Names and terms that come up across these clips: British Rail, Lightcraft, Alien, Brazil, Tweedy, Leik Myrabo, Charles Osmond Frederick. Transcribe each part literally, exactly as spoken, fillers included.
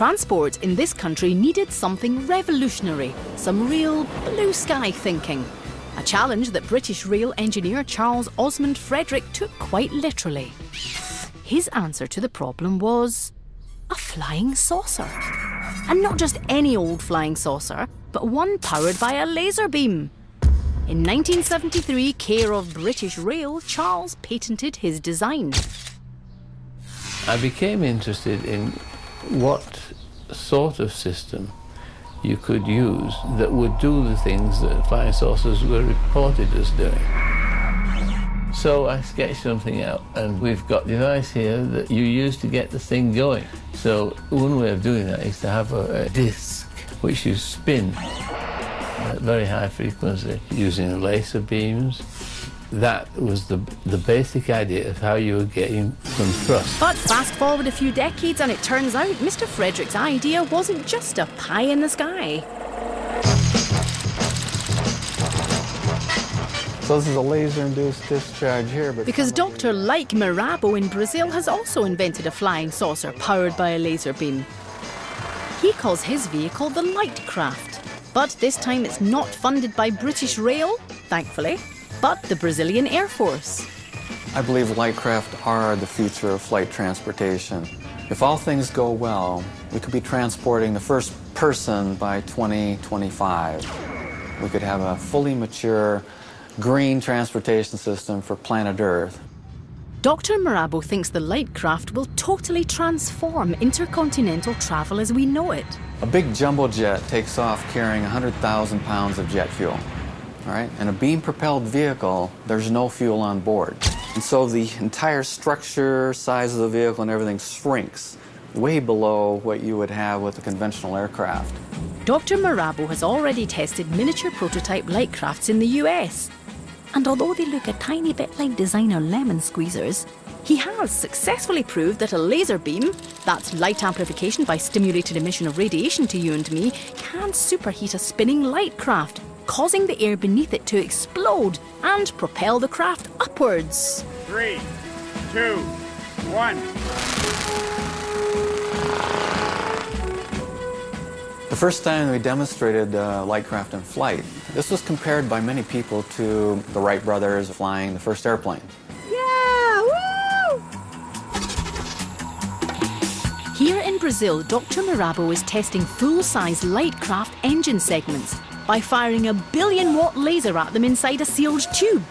Transport in this country needed something revolutionary, some real blue sky thinking. A challenge that British Rail engineer Charles Osmond Frederick took quite literally. His answer to the problem was a flying saucer. And not just any old flying saucer, but one powered by a laser beam. In nineteen seventy-three, care of British Rail, Charles patented his design. I became interested in what sort of system you could use that would do the things that flying saucers were reported as doing. So I sketched something out, and we've got a device here that you use to get the thing going. So one way of doing that is to have a, a disc which you spin at very high frequency using laser beams. That was the, the basic idea of how you were getting some thrust. But fast forward a few decades and it turns out Mister Frederick's idea wasn't just a pie in the sky. So this is a laser-induced discharge here. But because Doctor Leik Myrabo in Brazil has also invented a flying saucer powered by a laser beam. He calls his vehicle the Lightcraft. But this time it's not funded by British Rail, thankfully, but the Brazilian Air Force. I believe Lightcraft are the future of flight transportation. If all things go well, we could be transporting the first person by twenty twenty-five. We could have a fully mature, green transportation system for planet Earth. Doctor Myrabo thinks the Lightcraft will totally transform intercontinental travel as we know it. A big jumbo jet takes off carrying one hundred thousand pounds of jet fuel. All right? And a beam-propelled vehicle, there's no fuel on board. And so the entire structure, size of the vehicle and everything shrinks way below what you would have with a conventional aircraft. Doctor Myrabo has already tested miniature prototype Lightcrafts in the U S. And although they look a tiny bit like designer lemon squeezers, he has successfully proved that a laser beam, that's light amplification by stimulated emission of radiation to you and me, can superheat a spinning Lightcraft, causing the air beneath it to explode and propel the craft upwards. Three, two, one. The first time we demonstrated uh, Lightcraft in flight, this was compared by many people to the Wright brothers flying the first airplane. Yeah! Woo! Here in Brazil, Doctor Myrabo is testing full-size Lightcraft engine segments by firing a billion-watt laser at them inside a sealed tube.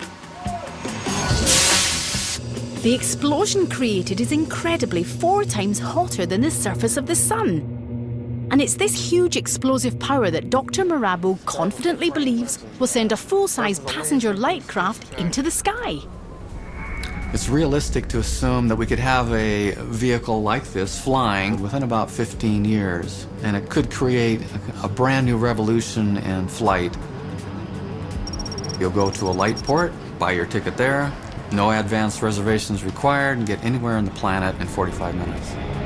The explosion created is incredibly four times hotter than the surface of the sun. And it's this huge explosive power that Doctor Myrabo confidently believes will send a full-size passenger Lightcraft into the sky. It's realistic to assume that we could have a vehicle like this flying within about fifteen years, and it could create a brand new revolution in flight. You'll go to a light port, buy your ticket there, no advance reservations required, and get anywhere on the planet in forty-five minutes.